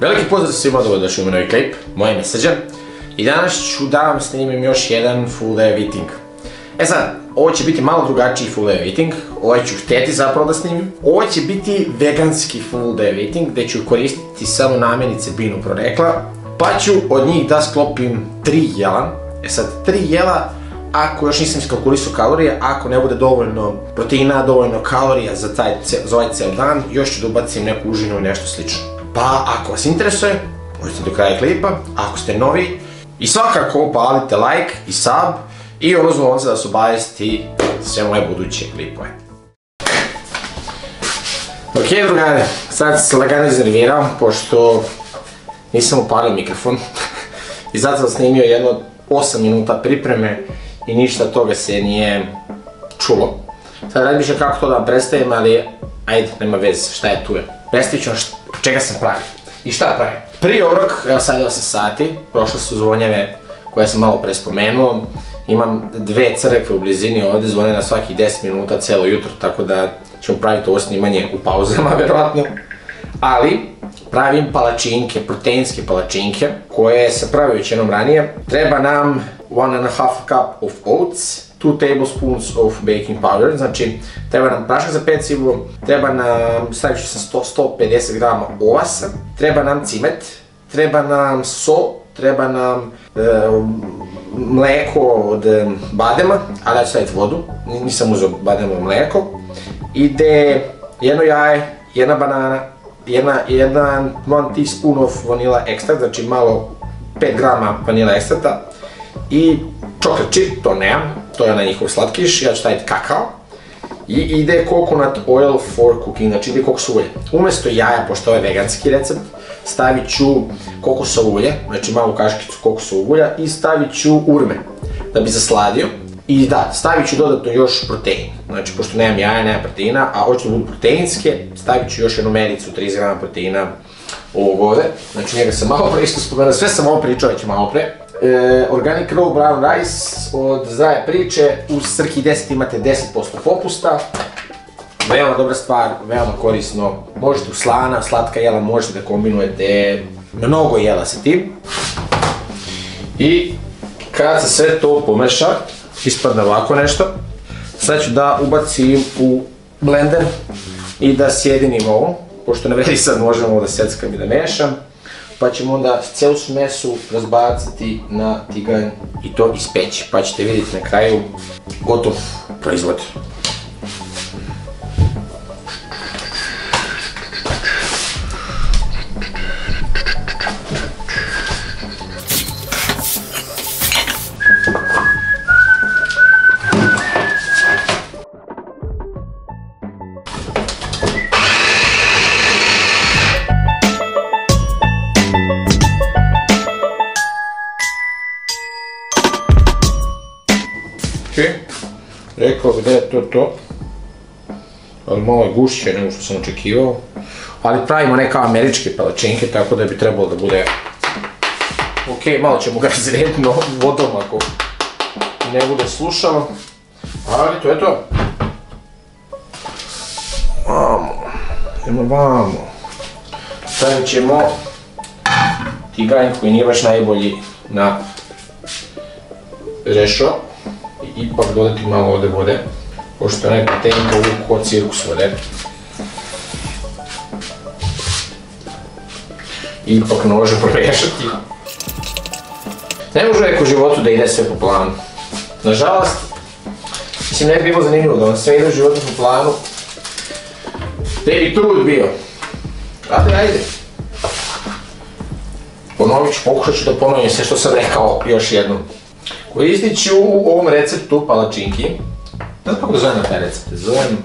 Veliki pozdrav svima, dobrodošli u novi klip, moje ime je Srđan i danas ću da vam snimim još jedan full day eating. E sad, ovo će biti malo drugačiji full day eating, ovaj ću hteti zapravo da snimim. Ovo će biti veganski full day eating gdje ću koristiti samo namirnice biljnog porekla, pa ću od njih da sklopim 3 jela. E sad, 3 jela, ako još nisam iskalkulisao kalorije, ako ne bude dovoljno proteina, dovoljno kalorija za ovaj ceo dan, još ću da ubacim neku užinu i nešto slično. Pa ako vas interesuje, ostanite do kraja klipa, ako ste novi i svakako palite like i sub i ono zvonce da vas obavesti sve moje buduće klipove. Ok drugare, sad se lagano iznervirao pošto nisam upalio mikrofon i sad sam snimio jedno 8 minuta pripreme i ništa toga se nije čulo. Sad razmišljam kako to da vam predstavim, ali ajde, nema veze, šta je tu je. Predstavit ću vam čega sam pravio i šta pravim. Prvi obrok, evo sad je 8 sati, prošle su zvonjave koje sam malo pre spomenuo. Imam 2 crkve u blizini ovdje, zvone na svakih 10 minuta celo jutro, tako da ćemo praviti ovo snimanje u pauzama, verovatno. Ali pravim palačinke, proteinske palačinke, koje sam pravio već jednom ranije. Treba nam 1½ cup of oats, 2 tablespoons of baking powder, znači treba nam prašak za pecivo, treba nam, stavit ću sam 150 grama ovasa, treba nam cimet, treba nam so, treba nam mleko od badema, ali ja ću staviti vodu, nisam uzeo bademovo mleko, ide 1 jaje, 1 banana, 1 teaspoon of vanila ekstrakt, znači malo 5 grama vanila ekstrakta i chocolate chip, to nemam. To je onaj njihov slatkiš, ja ću staviti kakao i ide coconut oil for cooking, znači ide kokos ulje. Umjesto jaja, pošto je veganski recept, stavit ću kokosovo ulje, znači malu kaškicu kokosovog ulja i stavit ću urme da bi zasladio. I da, stavit ću dodatno još protein, znači pošto nemam jaja, nemam proteina, a hoću da budu proteinske, stavit ću još jednu melicu, 30 grama proteina ovog ovdje, znači njega sam malo pre isto spomenuo, sve sam ovo pričao već malo pre. Organic raw brown rice od Zdrave Priče, u SRKI10 imate 10% popusta, veoma dobra stvar, veoma korisno, možete u slana, slatka jela, možete da kombinujete mnogo jela sa tim. I kad se sve to pomeša, ispadne ovako nešto, sad ću da ubacim u blender i da sjedinim ovo, pošto ne vredi sad možemo ovo da seckam i da mešam. Pa ćemo onda celu smesu razbaciti na tiganj i to ispeći, pa ćete vidjeti na kraju gotov proizvod. Rekao bih da je to to, ali malo je gušće nego što sam očekivao, ali pravimo neka američke palačinke, tako da bi trebalo da bude ok, malo ćemo ga razrediti vodom ako ne bude slušalo, ali to je to. Vamo, stavit ćemo tiganj koji nije baš najbolji na rešo. Ipak dodati malo ovdje vode, pošto je onaj protein uvijek od cirkus vode. Ipak nože promiješati. Ne može uvijek u životu da ide sve po planu. Nažalost, mislim ne bi bilo zanimljivo da vam sve ide u životu po planu. Te bi trud bio. Ajde, ajde. Ponovit ću, pokušat ću da ponovim sve što sam rekao još jednom. Koristit ću u ovom receptu palačinki, da li kako da zovem na taj recept, zovem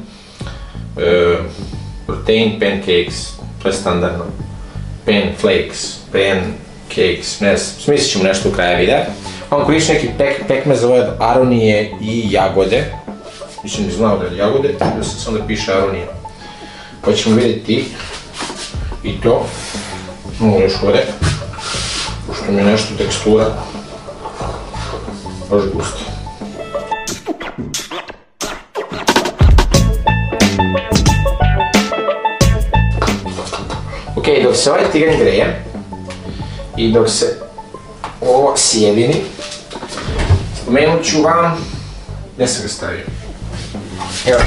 protein pancakes, to je standardno, pancakes, ne znam, smislit ćemo nešto u kraju videa. Vam koristim neki pekmez od aronije i jagode, mislim da znao da je jagode, da se onda piše aronija, pa ćemo vidjeti i to, mogu još vode, pošto mi je nešto tekstura. Može gusto. Ok, Ok, dok se ovaj tiganj greje i dok se ovo sjedini, spomenut ću vam gdje sam ga stavio. Evo.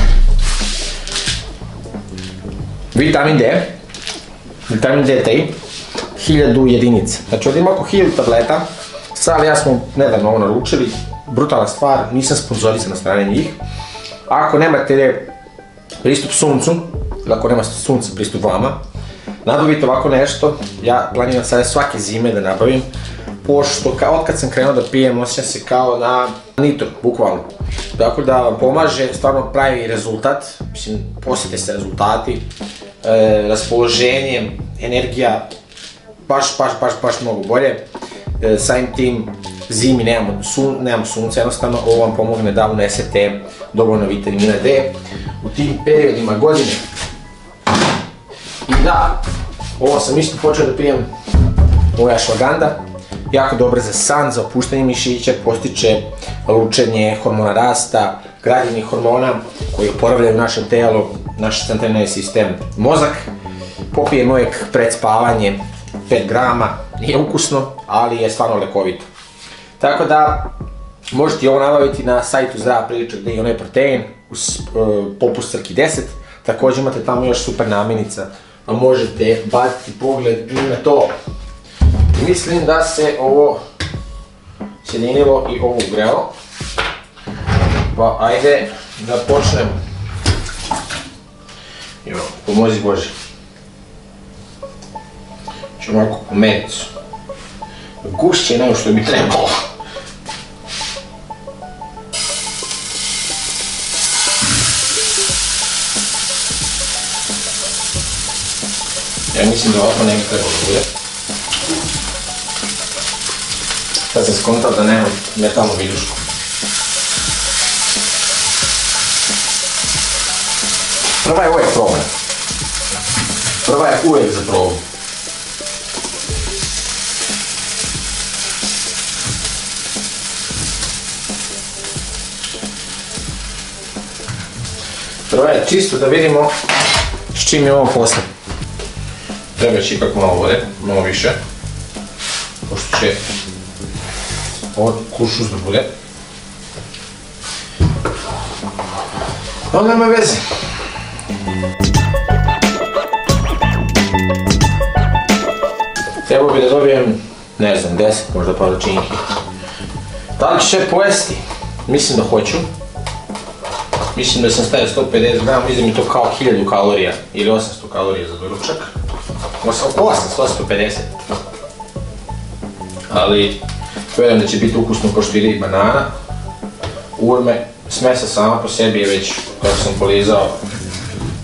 Vitamin D, vitamin D3, 1000 jedinica. Znači ovdje ima oko 1000 tableta, Srki ja smo nedavno ovo naručili, brutalna stvar, nisam sponzorica na strane njih. Ako nemate pristup suncu, ili ako nema sunca pristup vama, nabavite ovako nešto. Ja planiram sada svake zime da nabavim, pošto odkad sam krenuo da pijem osjećam se kao na nitro, bukvalno. Tako da vam pomaže, stvarno pravi rezultat, mislim, osjete se rezultati, raspoloženje, energija, baš mnogo bolje. Samim tim zimi nemamo sunca, jednostavno ovo vam pomogne da unesete dovoljno vitamina D u tim periodima godine. I da, ovo sam isto počeo da pijem, ovo je ašvaganda, jako dobro za san, za opuštanje mišića, postiče lučenje hormona rasta, gradivnih hormona koji oporavljaju naše telo, naš centralni sistem, mozak. Popijem uvijek pred spavanje 5 grama, nije ukusno, ali je stvarno lekovito. Tako da, možete ovo nabaviti na sajtu Zdrava Priča gdje je onaj protein, popust SRKI10, također imate tamo još super namirnica, a možete baciti pogled i na to. Mislim da se ovo sjedinilo i ovo ugrelo, pa ajde da počnemo. Evo, pomozi Bože. Čemo ovako po medicu. Gušće nego što bi trebalo. Ja mislim da ovako ne bi trebalo da bude. Sad sam skontao da nemam metalnu viljušku. Prva je uvijek problem. Prva je uvijek za problem. Prva je čisto da vidimo s čim je ovo posla. Treba će ipak malo vode, malo više. Pošto će ovo kušus da bude. Onda nema veze. Trebao bi da dobijem, ne znam, 10 možda palačinki. Da li će pojesti? Mislim da hoću. Mislim da sam stavio 150 grama, mislim mi to kao 1000 kalorija ili 800 kalorija za doručak. 800, 150. Ali vjerujem da će biti ukusno kao što ide i banana. Urme, smesa sama po sebi je već, kako sam polizao,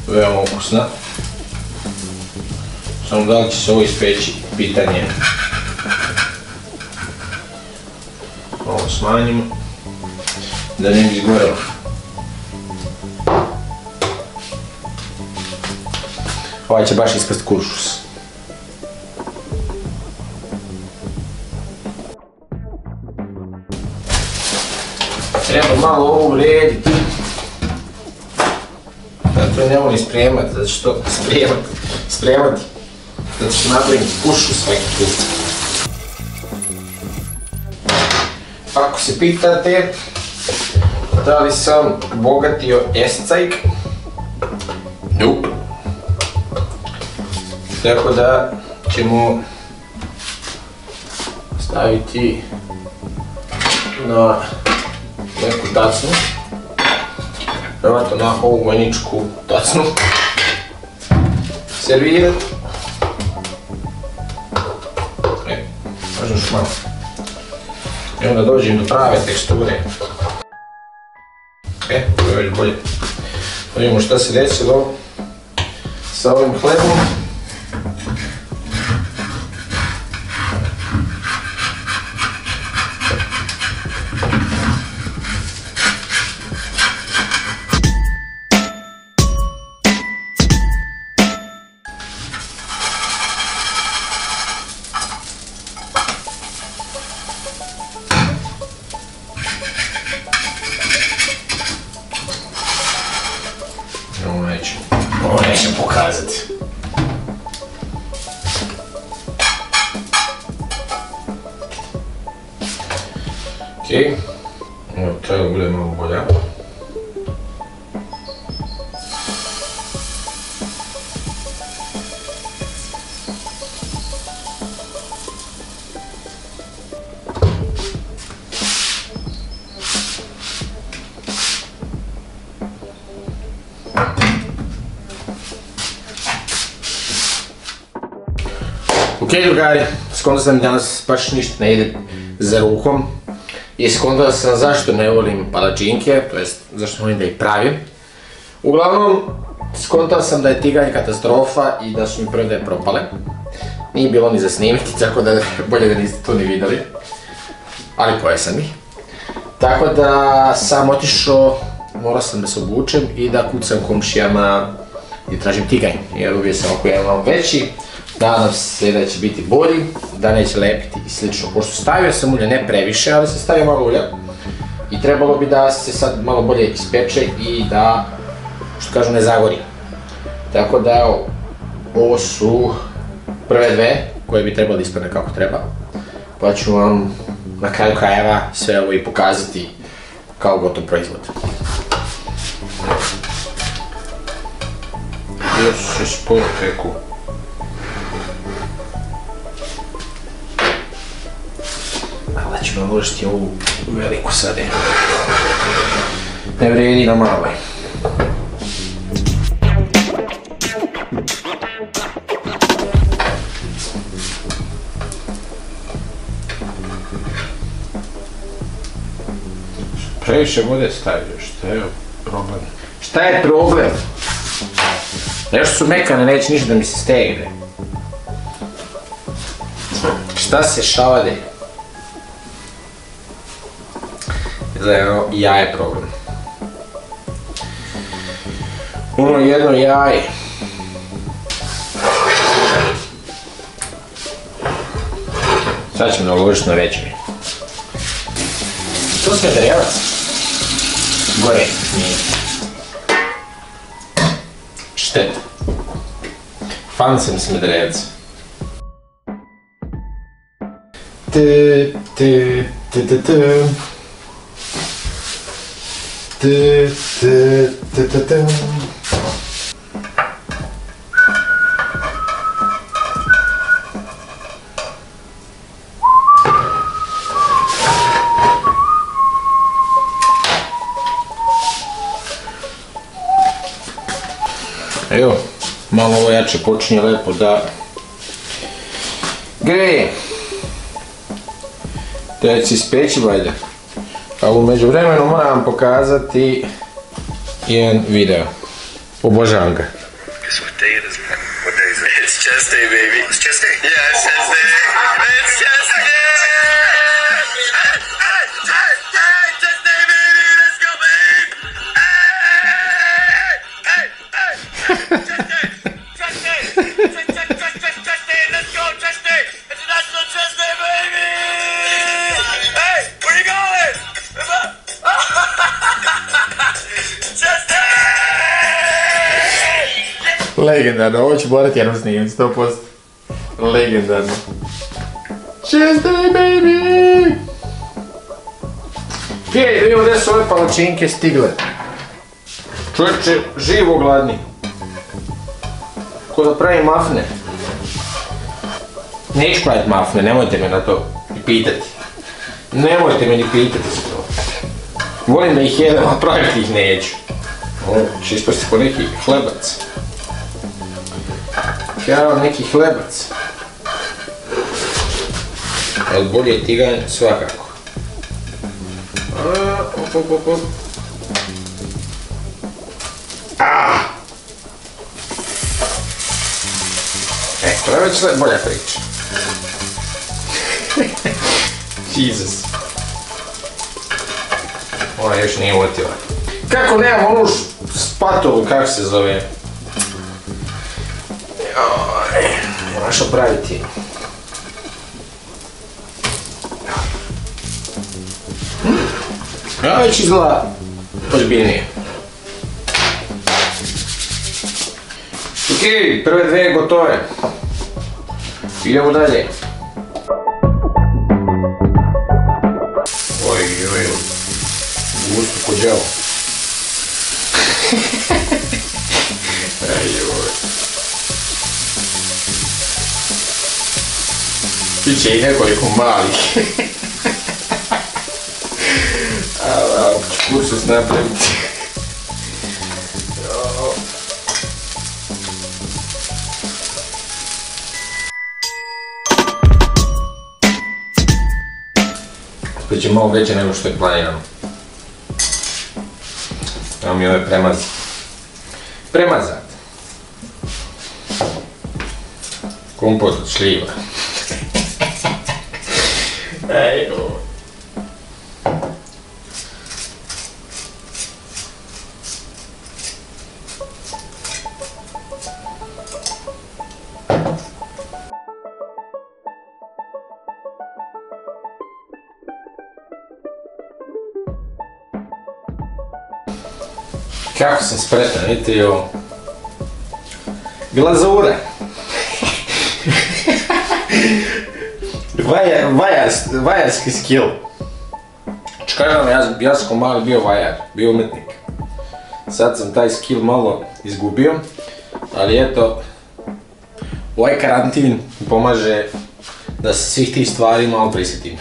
veoma ukusna. Samo da li će se ovo ispeći, pitanje. Ovo smanjimo, da ne bi izgorelo. Ovaj će baš ispast kuršus. Treba malo ovo urediti. Zato ne volim spremati, zato što spremati. Zato što napravim kuršus svaki put. Ako se pitate da li sam bogatio escajk, nope. Tako da ćemo staviti na neku tacnu, prvato na ovu manjičku tacnu, servirat, možda još malo, i onda dođem do prave teksture. Ovo je već bolje, da vidimo šta se desilo sa ovim hlebom. Ovo neću pokazati. I od čega bude malo bolja. Ok, drugari, skonto sam danas baš ništa ne ide za rukom i skonto sam zašto ne volim palačinke, to jest zašto volim da ih pravim. Uglavnom, skonto sam da je tiganj katastrofa i da su mi prodaje propale. Nije bilo ni za snimiti, tako da bolje da niste to ni vidjeli. Ali pojeo sam ih. Tako da sam otišao, morao sam da se obučem i da kucam komšijama i tražim tiganj. Jer uvijek sam ako je malo veći. Nadam se da će biti bolji, da neće lepiti i slično. Pošto stavio sam ulje, ne previše, ali sam stavio malo ulja. I trebalo bi da se sad malo bolje ispeče i da, što kažu, ne zagori. Tako da ovo su prve dve koje bi trebalo da ispadne kako treba. Pa ću vam na kraju krajeva sve ovo i pokazati kao gotov proizvod. Još se sporo peku. Ću naložiti ovu veliku sade. Ne vredi na maloj. Previše vode stavio, šta je problem? Šta je problem? Nešto su mekane, neće ništa da mi se stegne. Šta se šalade? Jaje problem. Ono jedno jaje. Sad ćemo naložiti na večeri. To se drjevac? Gore. Šteta. Fan sam smedrevac. Evo, malo ovo jače počinje lepo da greje. Da će ispeći valjda. Ali u međuvremenu moram vam pokazati jedan video. Obožavam ga. Legendarno, ovo ću morati jednom snimiti, 100%. Legendarno. Just day baby! Okej, da vidimo gdje su ove palačinke stigle. Čovjek će živo gladni. Ko da pravi mafne. Neću praviti mafne, nemojte me na to pitati. Nemojte me ni pitati za to. Volim da ih jedem, a praviti ih neću. Ovo će ispasti po neki hlebac. Ja imam neki hlebac. Ali bolje je tiganj svakako. E, to je već bolja priča. Jesus. Ona još nije otila. Kako nemam onu spatovu, kako se zove? Moraš opraviti. Ja već izgleda ozbiljnije. Okej, prve dve gotove. Idemo dalje. Oj Evo. Biće i nekoliko malih. Kursus napraviti. Koji će malo veće nego što je planirano. Evo mi ove premaze. Premazat. Kompot od šljiva. Evo. Kako sam spretan, vidite i ovo. Glazura. Vajarski skill. Čekaj, ja sam mali bio vajar, bio umetnik. Sad sam taj skill malo izgubio, ali eto, ovaj karantin pomaže da se svih tih stvari malo prisjetim.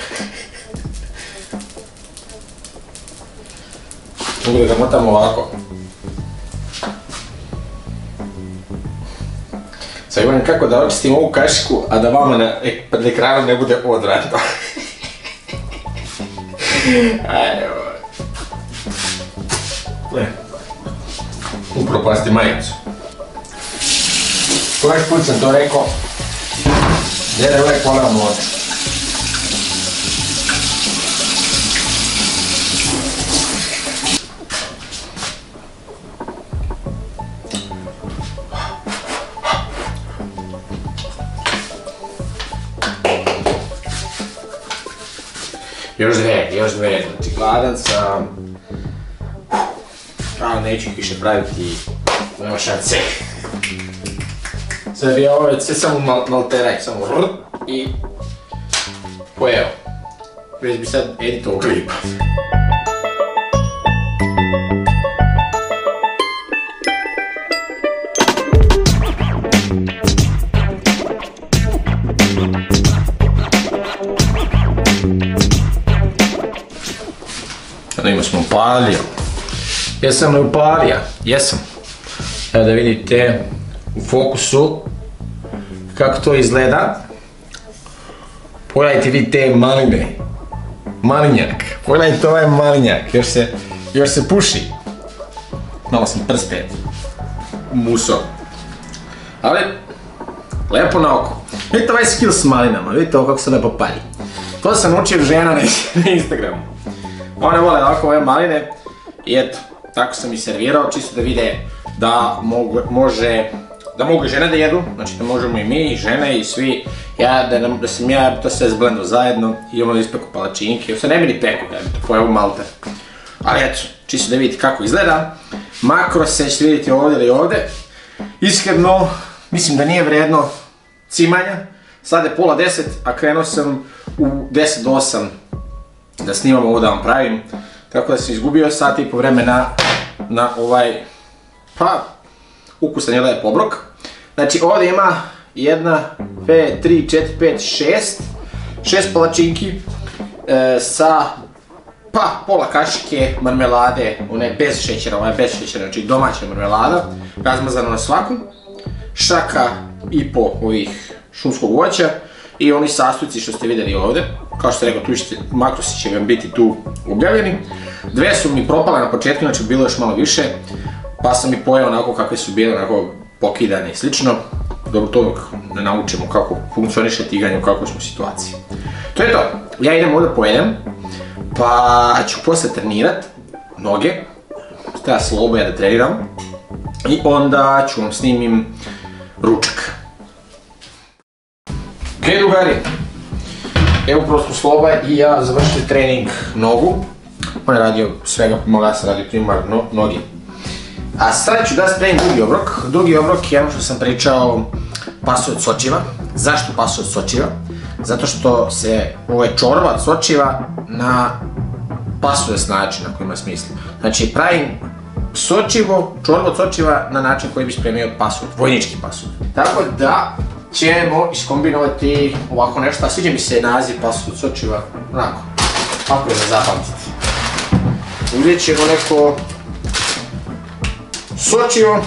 Mogu da ga motam ovako. Sada imam kako da očistim ovu kašiku, a da vama na ekranu ne bude odvratno. Upropasti majicu. Koji put sam to rekao, djede uvijek pola moću. Još dve, znači gladan sam, ali neću ih više praviti, nema šanse. Sad bi ja ove sve samo malteraj, samo rrrt i pojeo. Već bi sad editovo klipa. Ima smo upalio. Jesam li upalio? Jesam. Evo da vidite u fokusu kako to izgleda. Pogledajte vi te maline. Malinjak. Pogledajte ovaj malinjak. Još se puši. Malo sam prste muso. Ali lepo na oko. Vidite ovaj skill s malinama. Vidite ovo kako se lepo pali. To sam učio žena na Instagramu. One vole ovako ove maline i eto, tako sam i servirao, čisto da vide da mogu žene da jedu, znači da možemo i mi, i žene, i svi, da sam ja to sve zblendao zajedno i ono ispeku palačinke, sve ne bi ni peku, ja bi to pojao malte. Ali eto, čisto da vidite kako izgleda, makro se ćete vidjeti ovdje ili ovdje, iskreno, mislim da nije vredno cimanja, sad je 9:30, a krenuo sam u 7:50 da snimam ovo da vam pravim, tako da sam izgubio sat i po vremena na ovaj ukusan i lep obrok. Znači ovdje ima 1, 2, 3, 4, 5, 6 palačinki sa pola kašike marmelade, ona je bez šećera, znači domaća marmelada, razmazana na svaku, šaka i po ovih šumskog voća i oni sastojci što ste vidjeli ovdje. Kao što ste rekao, makrose će vam biti tu objavljeni. Dve su mi propale na početku, znači bilo još malo više, pa sam i pojeo onako kakve su bile, onako pokidane i slično. Dobro, to da naučimo kako funkcioniše tiganje u kakvoj smo situaciji. To je to, ja idem ovdje pojedem, pa ću poslije trenirat noge, treba slobo ja da treniram i onda ću vam snimim ručak. Ok, drugari. Evo prosto Sloba i ja završili trening nogu. On je radio svega, malo ja sam radio primarno nogi. A sada ću da spremim drugi obrok. Drugi obrok je ono što sam pričao, pasulj od sočiva. Zašto pasulj od sočiva? Zato što se ovo je čorba od sočiva na pasulj s način na kojima smislim. Znači pravim sočivo, čorbu od sočiva na način koji bi spremio pasulj, vojnički pasulj. Tako da ćemo iskombinovati ovako nešto, a sviđa mi se naziv pasulj od sočiva, onako, kako je da zapamtiti. Uzet ćemo neko sočivo.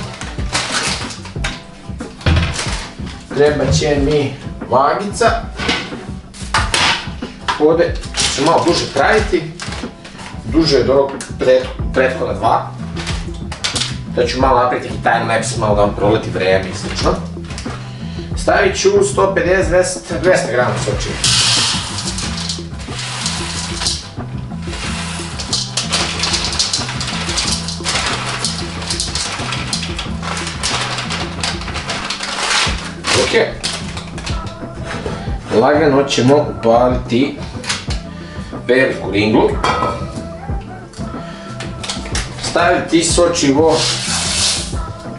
Treba će mi vagica. Ovdje ću malo duže trajiti, duže od onog prethodna dva. Da ću malo napraviti i time lapse, malo da vam proleti vreme i slično. Stavit ću 150-200 grama sočiva. Ok. Lagano ćemo upaliti veliku ringlu. Staviti sočivo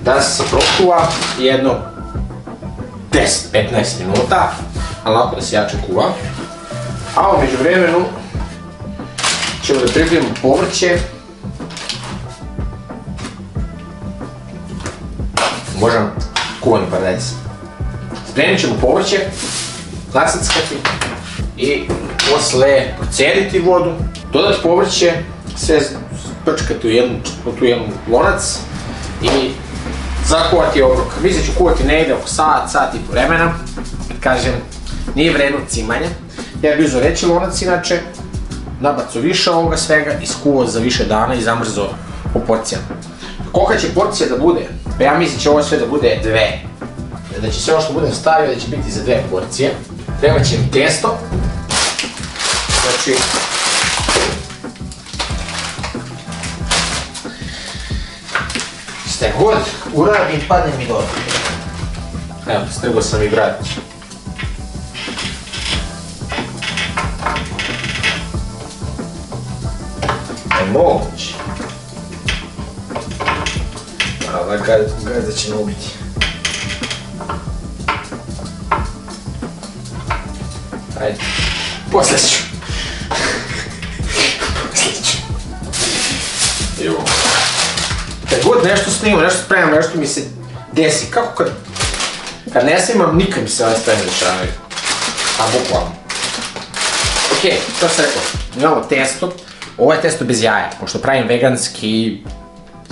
da se prokuva jedno 10-15 minuta, ali lako da se jače kuva. A u međuvremenu ćemo da pripremimo povrće. Možemo kuvani paradajz. Spremit ćemo povrće, nasackati i posle procediti vodu, dodati povrće, sve prčkati u jednu lonac i zakuvati obrok. Mislim da ću kuvati negdje oko sat, sat i po vremena. Kažem, nije vredno cimanja. Ja bi uzeo veći lonac inače, nabacu više ovoga svega i skuvao za više dana i zamrzao po porcijama. Kolika će porcija da bude? Pa ja mislim će ovo sve da bude dve. Da će sve ovo što budem stavio da će biti za dve porcije. Treba će mi testo. Znači, šta god uradim padne mi dobro. Evo, stigao sam i vratić. Ne moguće. Ali gajda će me ubiti. Ajde, posleću. Evo. Kad god nešto snimam, nešto spremam, nešto mi se desi. Kako kad ne snimam, nikad mi se ove stvari ne dešavaju. A bukvalno. Ok, to sam rekao. Imamo testo. Ovo je testo bez jaja, pošto pravim veganski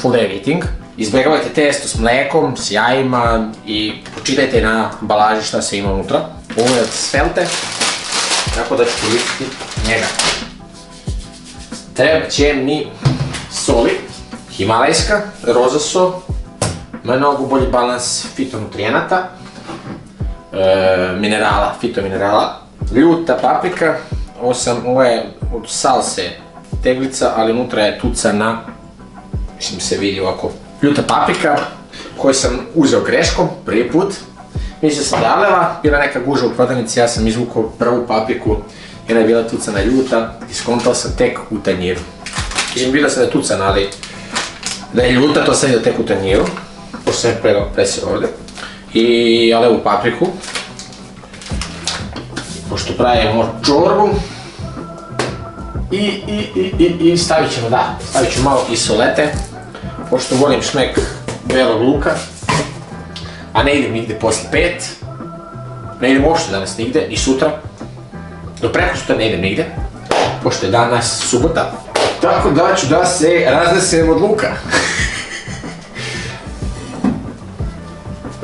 full day eating. Izbjegavajte testo s mlekom, s jajima i počitajte na embalaži šta se ima unutra. Ovo je od svelte. Tako da ću koristiti njega. Treba će mi soli, himalajska, roza sol, mnogo bolji balans fitonutrijenata, minerala, fitominerala, ljuta paprika, ovo je od salse teglica, ali unutra je tucana, mislim se vidi ovako, ljuta paprika koju sam uzeo greškom prvi put. Mislio sam da aleva, bila neka guža u prodavnici, ja sam izvukao prvu papriku jer je bila tucana ljuta i skontao sam tek u tanjiru. Mislim, bilo sam da je tucana, ali da je ljuta, to sam vidio tek u tanjiru, pošto sam je presio ovdje. I alevu papriku. Pošto pravimo čorbu. I stavit ćemo, da, stavit ću malo i solete, pošto volim šmek belog luka. A ne idem nigde posle 5, ne idem uopšte danas nigde, ni sutra, do preko sutra ne idem nigde, pošto je danas subota. Tako da ću da se raznesem od luka.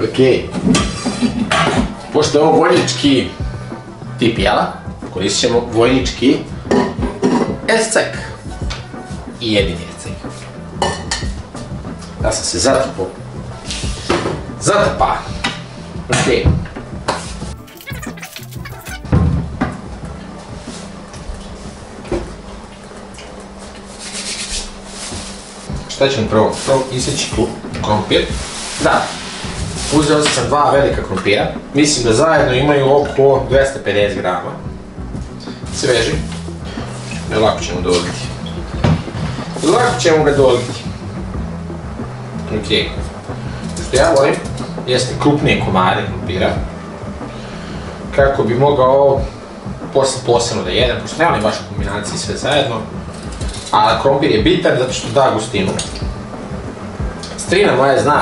Ok, pošto je ovo vojnički tip jela, koristit ćemo vojnički escek i jedini escek. Da sam se zatrpao. Zatrpa. Ok. Šta ćemo prvo? Prvo iseći krompir. Da. Uzeo sam dva velika krompira. Mislim da zajedno imaju oko 250 grama. Sveži. Lako ćemo doliti. Lako ćemo ga doliti. Ok. Što ja volim jeste krupnije komade krompira, kako bi mogao posle posebno da jedem, pošto ne volim baš u kombinaciji sve zajedno, a krompir je bitar zato što da gustinu. Strina moja zna,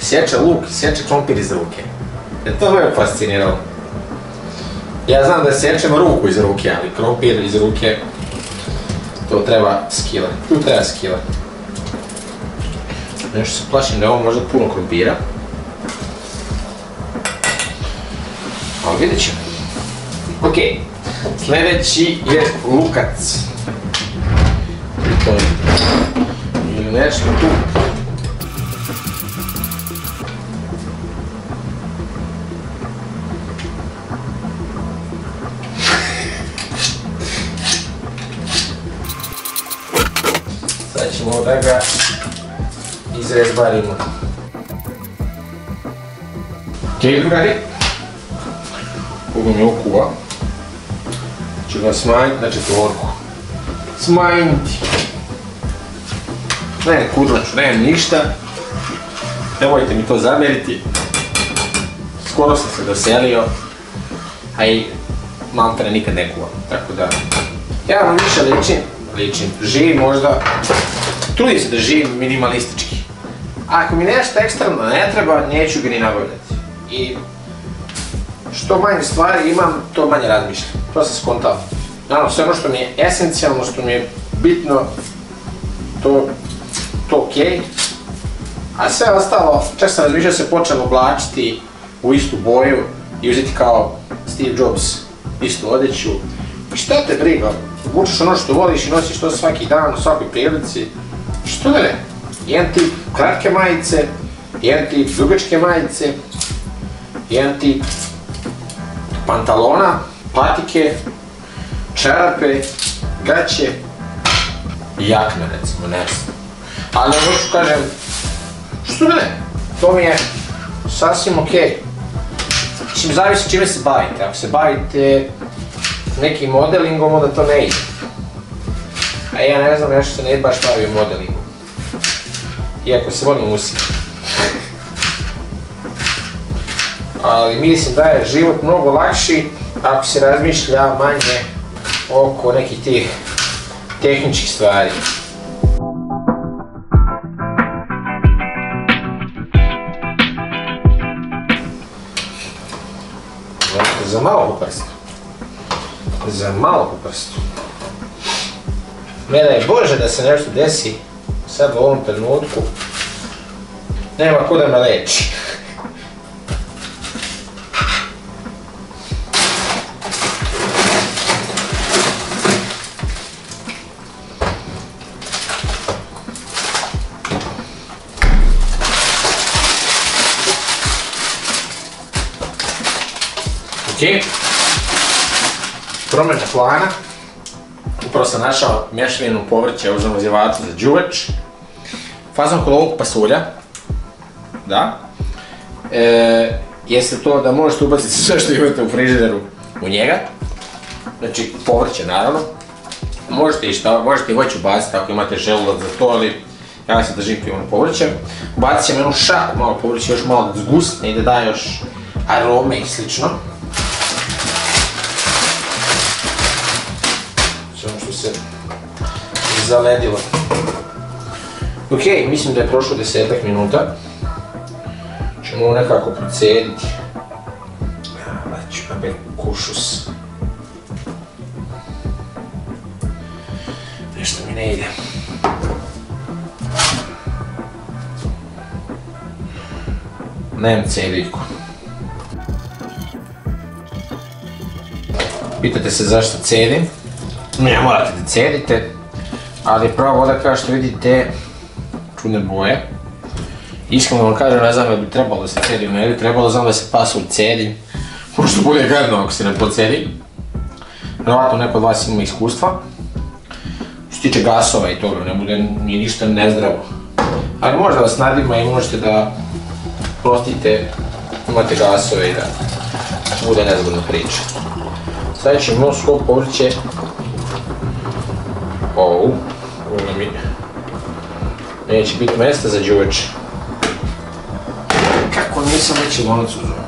sječe luk, sječe krompir iz ruke. To me je fasciniralo. Ja znam da sjećem ruku iz ruke, ali krompir iz ruke, to treba skila. Tu treba skila. Nešto se plašim da je ovo možda puno krompira. Ali vidjet ćemo. Ok, sljedeći je lukac. Ili nešto tu. Sad ćemo da ga izrezbarimo. Ok, drugari. Ovo mi okuva. Ću ga smanjiti na četvorku. Smanjiti. Ne kudlaču, nemam ništa. Nemojte mi to zamjeriti. Skoro sam se doselio. A i maltene nikad ne kuvam. Tako da, ja vam više ličim. Živim možda, trudim se da živim minimalistički. Ako mi nešto ekstremno ne treba, neću ga ni nabavljati. I što manje stvari imam, to manje razmišljam. To sam skontao. Naravno, sve ono što mi je esencijalno, što mi je bitno, to okej. A sve ostalo, čak sam razmišljao da se počnem oblačiti u istu boju i uzeti kao Steve Jobs istu odjeću. I šta te briga? Vučeš ono što voliš i nosiš to svaki dan, u svakoj prilici. Što da ne? Jedan tip kratke majice, jedan tip dugačke majice, jedan tip pantalona, patike, čarape, gaće i jakne, recimo, ne znam. Ali možda kažem, što ne, to mi je sasvim okej. Mislim, zavisi čime se bavite. Ako se bavite nekim modelingom, onda to ne ide. A ja ne znam, nešto se ne baš bavio modelingom. Iako se volim usiti. Ali mislim da je život mnogo lakši ako se razmišlja manje oko nekih tih tehničkih stvari. Za malo po prstu. Za malo po prstu. Ne daj Bože da se nešto desi sad u ovom trenutku. Nema ko da me leči. Promjena plana, upravo sam našao mješavinu povrća u zamrzivalac za đuveč, fazom kolovog pasulja, da, jeste to da možete ubaciti sve što imate u frižideru u njega, znači povrće naravno, možete i šta, možete i voću baciti ako imate želudac za to, ali ja se držim kojom povrćem, bacit ćemo jednu šaku malo povrće, još malo zgustne i da daje još arome i slično. Zaledilo. Ok, mislim da je prošlo 10 minuta. Čemo ovo nekako procediti. Daću papir kušus. Nešto mi ne ide. Nemam celiku. Pitate se zašto cedim? Ne morate da cedite. Ali prava voda, kao što vidite, čudne boje. Iskreno vam kažem, ne znam da bi trebalo da se cedim, ne bi trebalo, znam da se pasulj cedim. Možda bude gadno ako se ne procedi. Vjerovatno neko od vas ima iskustva. Što se tiče gasova i toga, ne bude ni ništa nezdravo. Ali možda vas nadima i možete da prostite, imate gasove i da bude nezgodna priča. Sada ćemo svo povrće. Ovu, ovdje mi neće biti mjesta za đuveč. Kako nisam već i lonac uzao.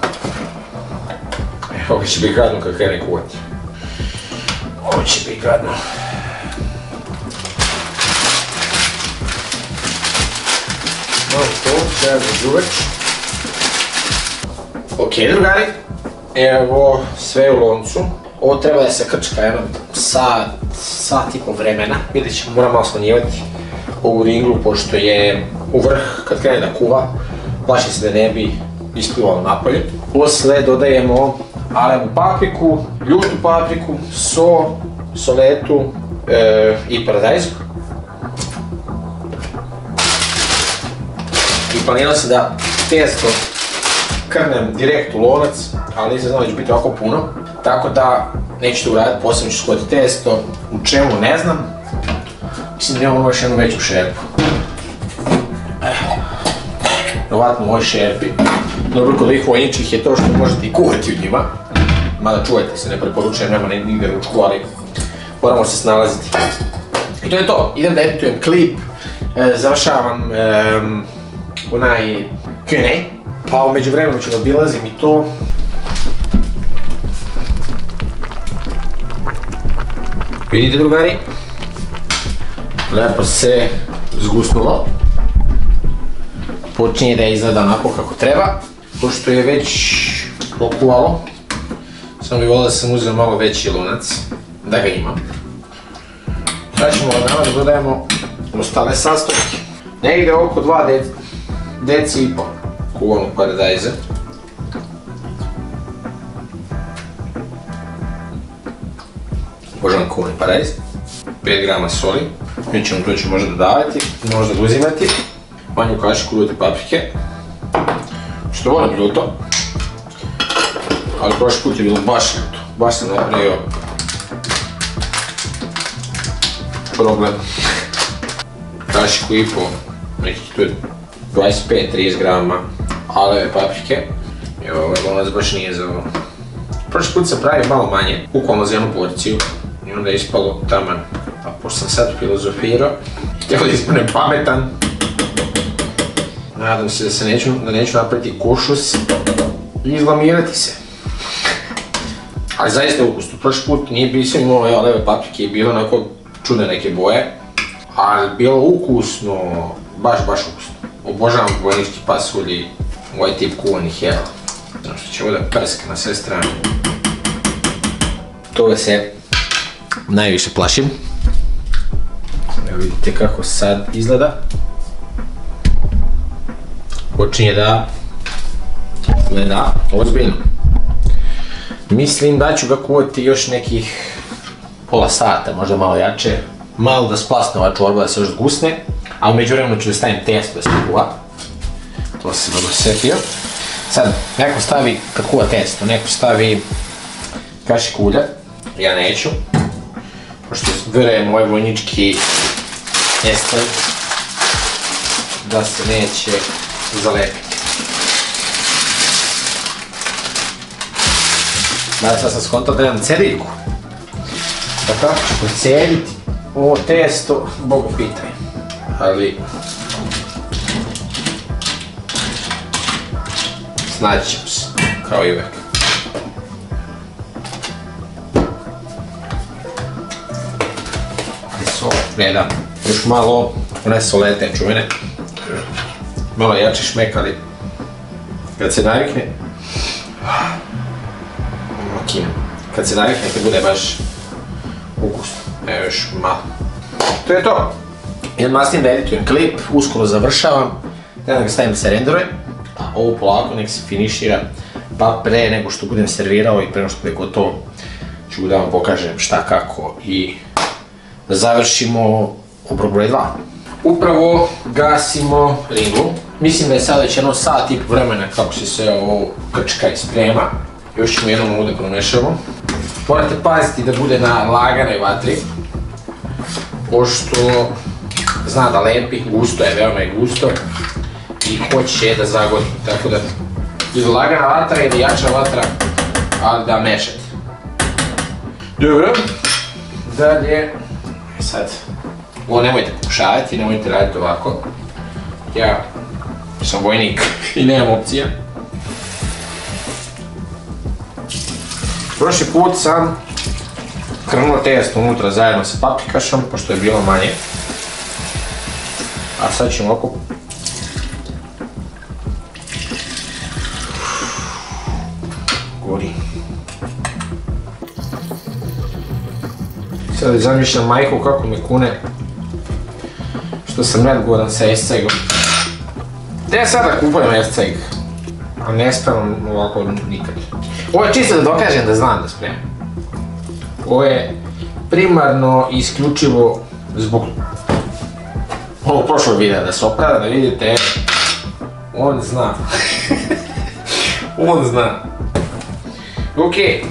Ovo će biti gadno kad krene kuvati. Ovo će biti gadno. malo to, treba zažuveć. Ok, drugari, evo sve u loncu. Ovo treba da se krčka jednom sat i po vremena. Vidjet ćemo, moram malo smanjivati ovu ringlu, pošto je u vrh kad krene da kuva, plaši se da ne bi isplivalo napolje. Posle dodajemo alemu papriku, ljutu papriku, soletu i paradajzu. I planirao se da testo krnem direkt u lonac, ali nisam znao da će biti ovako puno. Tako da neću to uraditi, posebno ću skloti testo, u čemu ne znam. Mislim da imamo još jednu veću šerpu. Vjerovatno u ovoj šerpi. Dobro, koliko inčih je to što možete i kuhati u njima. Mada čuvajte se, ne preporučujem, nema nigde ručku, ali moramo se snalaziti. I to je to, idem da editujem klip, završavam onaj Q&A, pa u međuvremenu ću obilazim i to. Vidite, drugari, lepo se zgusnulo. Počinje da izgleda onako kako treba. Pošto je već pokuvalo, samo bih volio da sam uzeo malo veći lunac, da ga imam. Sada ćemo odmah da dodajemo ostale sastojke. Negde oko 2 deci i pol kuvanog paradajza. Obožavam kuvani paradajz. 5 grama soli. Mi ćemo tu ću možda dodavati, možda uzimati. Manju kašiku ljute paprike, što volim ljuto, ali prošli put je bilo baš ljuto, baš sam napravio problem. Kašiku i po, nekih tu 25-30 grama aleve paprike, evo ovaj lonac baš nije za ovo. Prošli put sam pravio malo manje, kukuamo za jednu porciju i onda je ispalo taman, a pošto sam sad filozofirao, htio da ispane pametan. Nadam se da neću napraviti košus i izlamirati se. Ali zaista je ukusno. Prošli put nije bilo ni ove aleve paprike i bilo onako čudne neke boje. Ali bilo ukusno, baš ukusno. Obožavam bojnički pasulji, ovaj tip kuvanih jela. Znači što će ovo da prska na sve strane. Toga se najviše plašim. Evo vidite kako sad izgleda. Počinje da gleda ozbiljno. Mislim da ću ga kuvati još nekih pola sata, možda malo jače. Malo da splasne ova čorba, da se još zgusne. A u međuvremenu ću da stavim testo da se kuva. To sam dobro setio. Sad, neko stavi, kad kuva testo, neko stavi kašiku ulja. Ja neću. Pošto verujem ovaj vojnički testo da se neće zalepiti. Znači sad sam skontao da imam cediljku. Da kako ću pocediti ovo testo, Boga pitaj. Ali snaći ćemo se, kao i uvek. Ali sol, gledam, još malo one solete čuvene. Malo jači šmek, ali kad se navikne, kad bude baš ukusno. Evo još malo. To je to. Idem nastavim da editujem klip, uskoro završavam. Treba da ga stavim sa renderujem. A ovo polako nek se finišira, pa pre nego što budem servirao i pre nego što bude gotovo ću da vam pokažem šta, kako i da završimo obrok broj 2. Upravo gasimo ringlu. Mislim da je sad već jedno sat i po vremena kako se sve ovo krčka i sprema. Još ćemo jednom ovdje promešamo. Morate paziti da bude na laganoj vatri, pošto zna da lepi, gusto je, veoma je gusto i hoće da zagodi. Tako da ili lagana vatra ili jača vatra, ali da mešate. Dobro, dalje, sad. Ovo nemojte pokušavati, nemojte raditi ovako. Ja sam vojnik i nemam opcija. Prošli put sam krnuo testo unutra zajedno sa paprikašom, pošto je bilo manje. A sad ćemo ovako gori. Sada zamišljam majku kako mi kune što sam nadgovoran sa SRKI-om. Gde sada kupujem SRKI? A ne spremam ovako nikad. Ovo je čisto da dokažem da znam da spremam. Ovo je primarno i isključivo zbog ovog prošlog videa da se opravda, da vidite, on zna. On zna. Okej.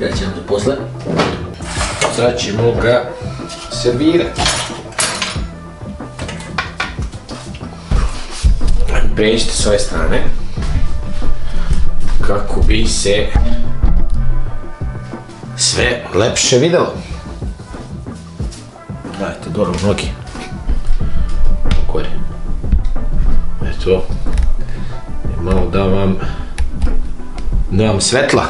Ja ćemo to posle. Sada ćemo ga servirati. Pređite s ove strane kako bi se sve lepše videlo. Dajte dobro u nogi. Gore. Eto. Malo da vam svetla.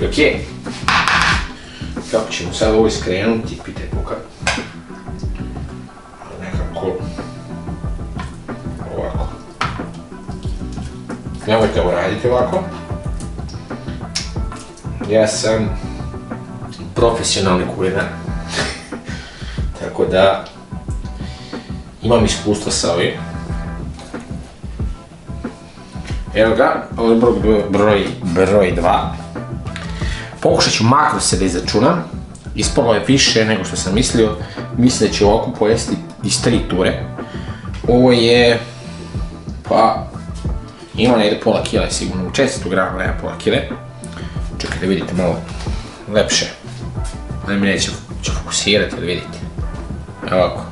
Ok. Kako ćemo sad ovo iskrenuti, pitajte Boga. Nekako ovako. Nemojte ovo raditi ovako. Ja sam profesionalni kulinar. Tako da imam iskustva sa ovim. Evo ga, ovo je broj 2. Pokušat ću makrose da izračunam, ispalo je više nego što sam mislio, mislim da ću ovako pojesti iz 3 ture. Ovo je, pa, ima negdje pola kile sigurno, u 400 grama nema pola kile. Čekaj da vidite malo lepše, da mi neće fokusirati da vidite. Evo ovako.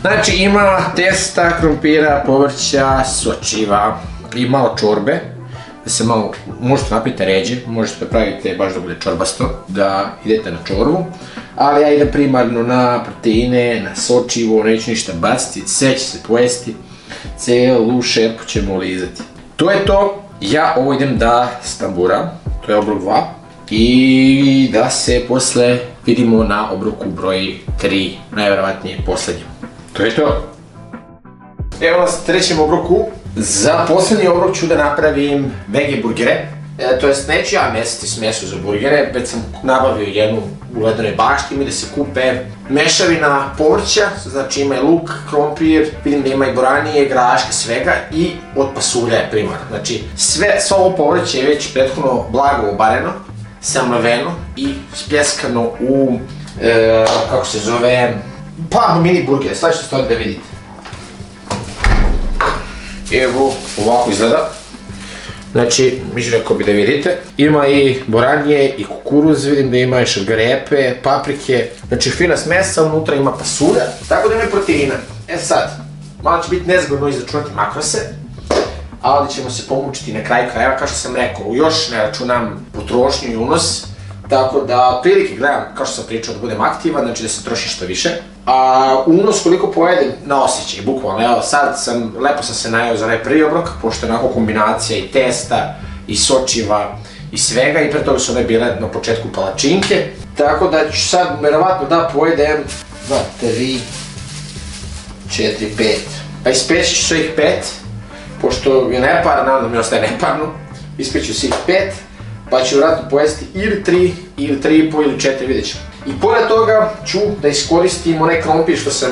Znači ima testa, krumpira, povrća, sočiva i malo čorbe. Da se malo, možete napijete ređe, možete da pravite baš da bude čorbasto, da idete na čorvu. Ali ja idem primarno na proteine, na sočivo, neću ništa baciti, sve će se pojesti. Celu šerpu ćemo lizati. To je to, ja ovo idem da stamburam, to je obrok 2. I da se posle vidimo na obroku broj 3, najvjerovatnije poslednjem. To je to. Evo nas u trećem obroku. Za poslednji obrok ću da napravim vege burgere. To jest neću ja mesiti s meso za burgere, već sam nabavio jednu u Ledenoj bašti mi da se kupe mešavina povrća, znači ima i luk, krompir, vidim da ima i boranije, graške, svega i od pasulja je primar. Znači sve ovo povrće je već prethodno blago obareno, samlaveno i spljeskano u, kako se zove, pa mini burger, sad što stoji da vidite. Evo, ovako izgleda. Znači, miš rekao bi da vidite. Ima i boranije i kukuruz, vidim da ima i šargarepe, paprike. Znači, fina smesa, unutra ima pasulja. Tako da ima proteina. E sad, malo će biti nezgodno izračunati makrose, ali ćemo se pomučiti na kraju krajeva, kao što sam rekao, još ne računam potrošnju i unos, tako da prilike gledam, kao što sam pričao, da budem aktivan, znači da se troši što više, a unos koliko pojedem na osjećaj, bukvalno, evo sad sam, lepo sam se najeo za onaj prvi obrok, pošto je onako kombinacija i testa, i sočiva, i svega, i pre toga su one bile na početku palačinke, tako da ću sad, verovatno da pojedem 2, 3, 4, 5, a ispeći ću svih 5, pošto je nepar, naravno da mi ostaje neparno, ispeću svih 5, pa ću vratno pojesti ili 3, ili 3,5, ili 4, vidjet ćemo. I pored toga ću da iskoristim onaj krompir što sam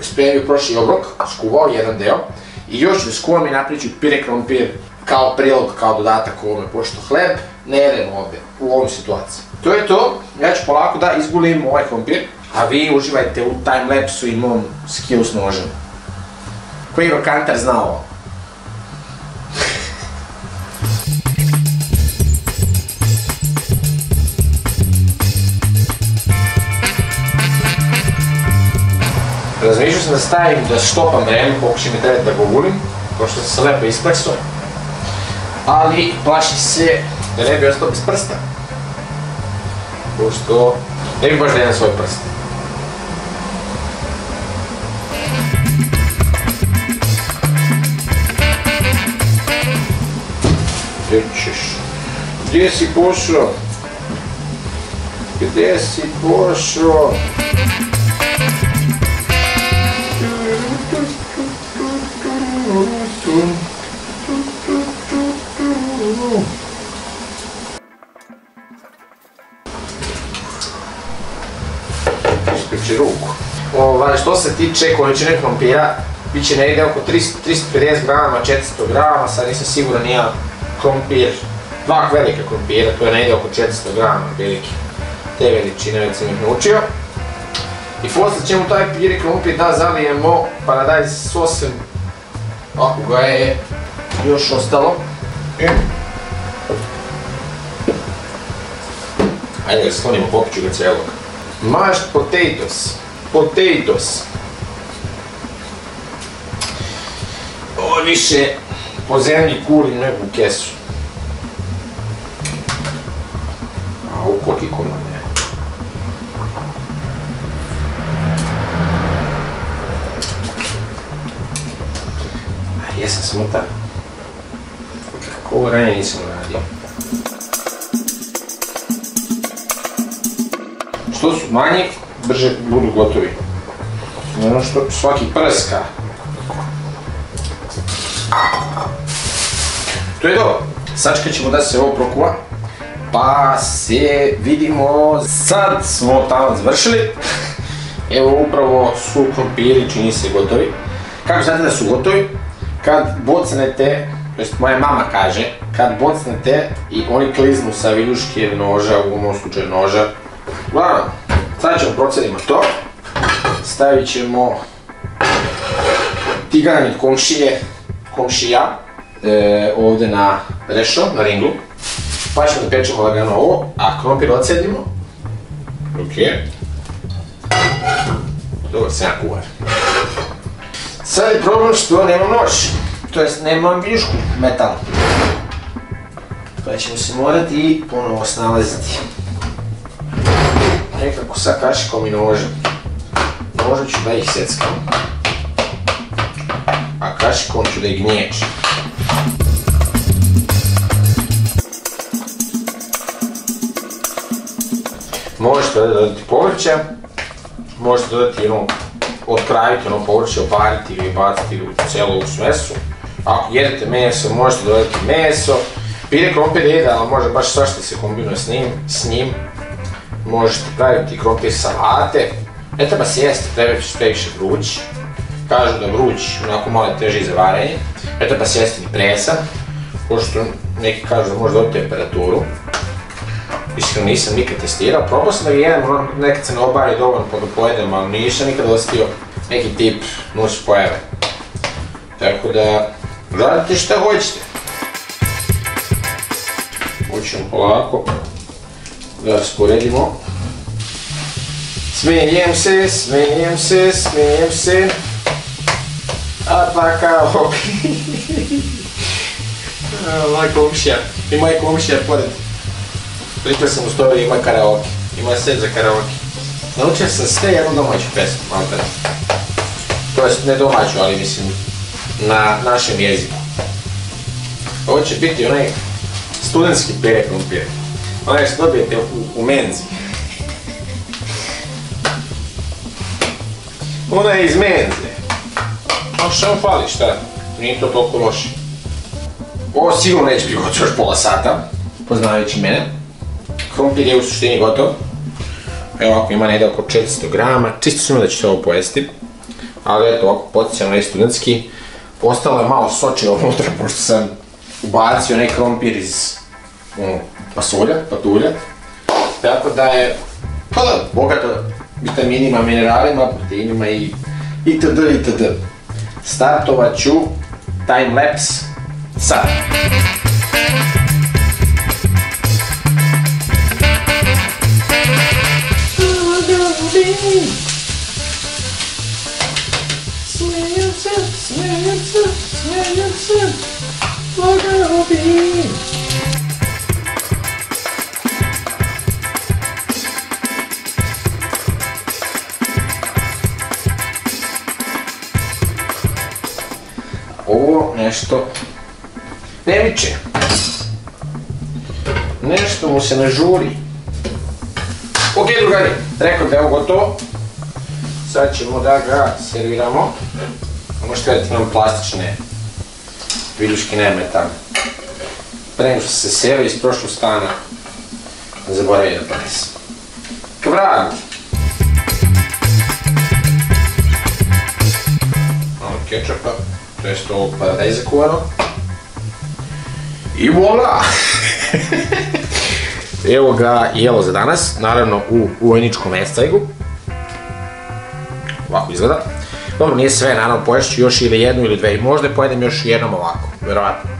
spremio prošli obrok, skuvao jedan deo, i još ću da skuvam i napravit ću pire krompir kao prilog, kao dodatak ovome, pošto hleb ne jedem ovdje, u ovom situaciji. To je to, ja ću polako da izgulim ovaj krompir, a vi uživajte u timelapsu i mom skilu s nožem. Koji rokantar zna ovo? Razmišljao sam da stavim, da štopam vreme, pokušam i tebe da ga ugulim, kao što sam se lepo ispleksuo, ali plašim se da ne bi ostao bez prsta, pošto ne bi baš da imam svoj prst. Gdje ćeš? Gdje si pošao? Gdje si pošao? Isključi ruku. Što se tiče količine krompira, bit će negdje oko 350 grama, 400 grama, sad nisam siguran nija krompir. Dva velika krompira, to je negdje oko 400 grama veliki. Te veličine već sam ih naučio. I posle ćemo taj piri krompir da zalijemo paradajz s osem, ako ga je još ostalo. Ajde ga sklonimo, popiću ga cijelog. Mashed potatoes. Potatoes. Ovo više po zemlji kulim nego u kesu. A u koliki komad ne. A jesam smutan. Kako ovo ranije nisam radio. Što su manji, brže budu gotovi. Ono što svaki prska. To je dobro. Sačkat ćemo da se ovo prokuva. Pa se vidimo. Sad smo tamo završili. Evo upravo su krompiri, čini se, gotovi. Kako znate da su gotovi? Kad bocnete, tj. Moja mama kaže, kad bocnete i oni kliznu sa viljuške noža, u ovom slučaju noža. Uglavnom, sad ćemo procedimo to. Stavit ćemo tiganin komšija ovdje na rešo, na ringlu. Pa ćemo da pečemo lagano ovo, a krompir odsedimo. Ok. Dobar se ja kuvar. Sad je problem što nemam nož, tj. Nemam viljušku metalnu. Pa ćemo se morati i ponovo snalaziti. Nekako sa kašikom i nožem. Nožem ću da ih seckam. A kašikom ću da ih gnječim. Možete dodati povrće. Možete dodati ono, odkraviti ono povrće, obariti ili baciti u cijelu smesu. Ako jedete meso, možete dodati meso. Pire krompir je idealan, može baš svašta se kombinuje s njim. Možete praviti krompir salate, ne treba sjesti, treba ćeš previše vruć, kažu da vruć, onako malo je teže i za varenje, ne treba sjesti ni presan, pošto neki kažu da možda dobiti temperaturu, iskreno nisam nikad testirao, probao sam da ga jedem, nekad se ne obari dovoljno pa da pojedem, ali nisam nikad ostio neki tip nuspojave, tako da radite šta hoćete. Učimo polako. Da sporedimo. Smijem se, smijem se, smijem se. A tako. Moj komšija. I moj komšija pored. Pričao sam u storiji, ima karaoke. Ima set za karaoke. Naučio sam sve jednu domaću pesmu, malo tada. To jest ne domaću, ali mislim na našem jeziku. Ovo će biti onaj studentski pire krompir. Onaj što dobijete u menzi. Ona je iz menze. A što vam fali, šta? Nije to toliko loše. Ovo sigurno neće biti gotovo još pola sata, poznavajući mene. Krompir je u suštini gotov. Evo ovako ima negdje oko 400 grama, čisto sam da ćete ovo pojesti. Ali eto ovako podsjećam na studentski. Ostalo je malo sočivo unutra, pošto sam ubacio onaj krompir iz pasulja, patulja, tako da je bogato vitaminima, mineralima, proteinima itd. itd. Startovat ću timelapse sad. Smijem se, smijem se, smijem se, lagao bi. Ovo nešto ne viče, nešto mu se ne žuri. Ok drugari, rekao da je ovo gotovo, sad ćemo da ga serviramo. Možete vidjeti nam plastične viljuški nemetan. Pre nego što se sjeva iz prošlog stana, ne zaboravim da panis. Kvran! Malo kečapa, to je ovo paradajza kuvano. I vola! Evo ga jelo za danas, naravno u vojničkom estajgu. Ovako izgleda. Dobro, nije sve, naravno poješću još ili jednu ili dve i možda pojedem još jednom ovako, verovatno.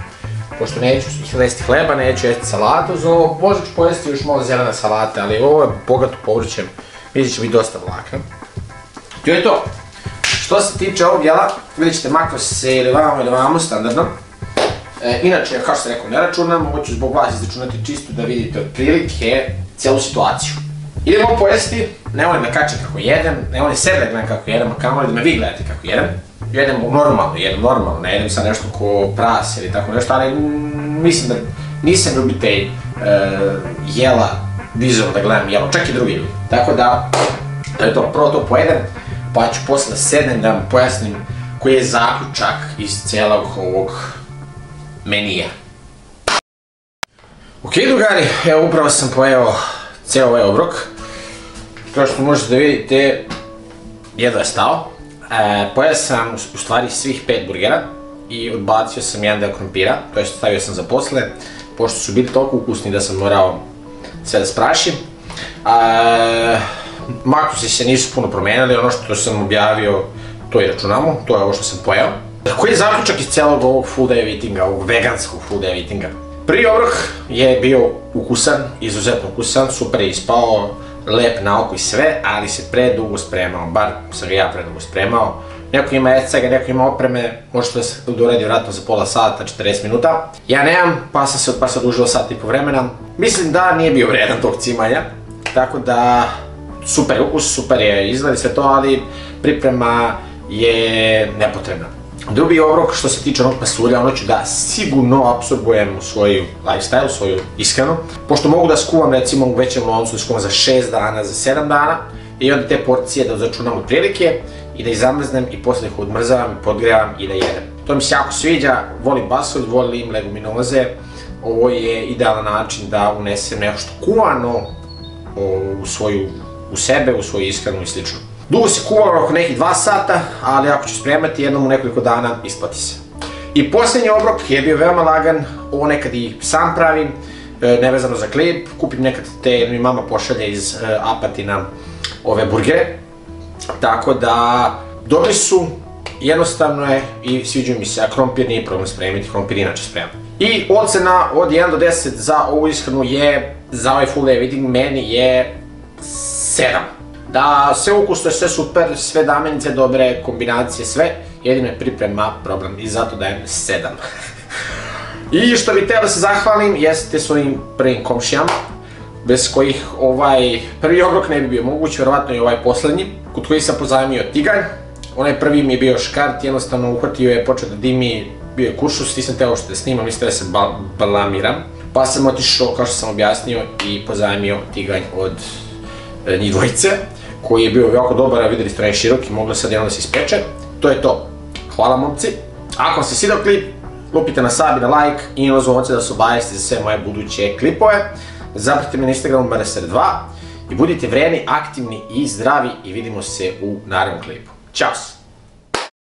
Pošto neću jesti hleba, neću jesti salatu, za ovo možda ću pojesti još malo zelene salate, ali ovo je bogato povrćem, vidjet će biti dosta vlakna. To je to. Što se tiče ovog jela, vidjet ćete makro se ili vamo, standardno. Inače, kao što sam rekao, ne računam, hoću zbog vas izračunati čisto da vidite otprilike cijelu situaciju. Idemo pojesti, ne volim da kačem kako jedem, ne volim sebe da gledam kako jedem, a kamoli da me vi gledate kako jedem. Jedem normalno, ne jedem sa nešto ko pras ili tako nešto, ali mislim da nisam ljubitelj jela, vizualno da gledam jelo, čak i drugi ljudi. Tako da, to je to, prvo to pojedem, pa ću posle sednem da vam pojasnim koji je zaključak iz cijelog ovog menija. Ok, drugari, evo upravo sam pojeo cijel ovaj obrok. Kao što možete da vidite, jedva je stao. Pojeo sam u stvari svih 5 burgera i odbacio sam jedan deo krompira, to je stavio sam za posle, pošto su bili toliko ukusni da sam morao sve da sprašim. Makrosi se nisu puno promenili, ono što sam objavio to i računamo, to je ovo što sam pojeo. Koji je zaključak iz cijelog ovog food eatinga, ovog veganskog food eatinga? Prvi obrok je bio ukusan, izuzetno ukusan, super je ispao, lep na oko i sve, ali se predugo spremao, bar sam ga ja predugo spremao. Neko ima escega, neko ima opreme, možete da se uradi vratno za pola sata, 40 minuta. Ja nemam, pa sam se odužilo sat i po vremena. Mislim da nije bio vredan tog cimanja, tako da super je ukus, super je izgled i sve to, ali priprema je nepotrebna. Drugi obrok što se tiče onog pasulja, ono ću da sigurno apsorbujem u svoju lifestyle, u svoju ishranu. Pošto mogu da skuvam recimo u većem loncu, da skuvam za 6 dana, za 7 dana i onda te porcije da začunam otprilike i da ih zamrznem i posle ih odmrzavam i podgrevam i da jedem. To mi se jako sviđa, volim basulj, volim leguminoze, ovo je idealan način da unesem nešto kuvano u sebe, u svoju ishranu i slično. Dugo se kuvalo oko nekih 2 sata, ali ako ću spremati jednom u nekoliko dana, isplati se. I posljednji obrok je bio veoma lagan, ovo nekad i sam pravim, nevezano za klip, kupim nekad te, jer mi mama pošalje iz Apatina ove burgere. Tako da, dobri su, jednostavno je i sviđaju mi se, a krompir nije problem spremiti, krompir inače spremam. I ocena od 1 do 10 za ovu ishranu je, za ovaj full eating meni je 7. Da, sve ukusno je, sve super, sve damenice dobre, kombinacije, sve, jedino je priprema problem i zato dajem 7. I što bih hteo da se zahvalim jeste svojim prvim komšijama, bez kojih ovaj prvi obrok ne bi bio moguć, verovatno i ovaj poslednji, kod koji sam pozajmio tiganj. Onaj prvi mi je bio škart, jednostavno uhvatio je, počeo da dimi, bio je kuršus, nisam teo što da snimam, nisam da se blamiram. Pa sam otišao, kao što sam objasnio, i pozajmio tiganj od njih dvojice, koji je bio jako dobar, a videli ste da je širok i mogla sad jedno da se ispeče. To je to. Hvala momci. Ako vam se svidao klip, lupite na sub i na like i na zvonce da se obaveste za sve moje buduće klipove. Zapratite me na Instagramu @sr2 i budite vredni, aktivni i zdravi i vidimo se u narednom klipu. Ćao!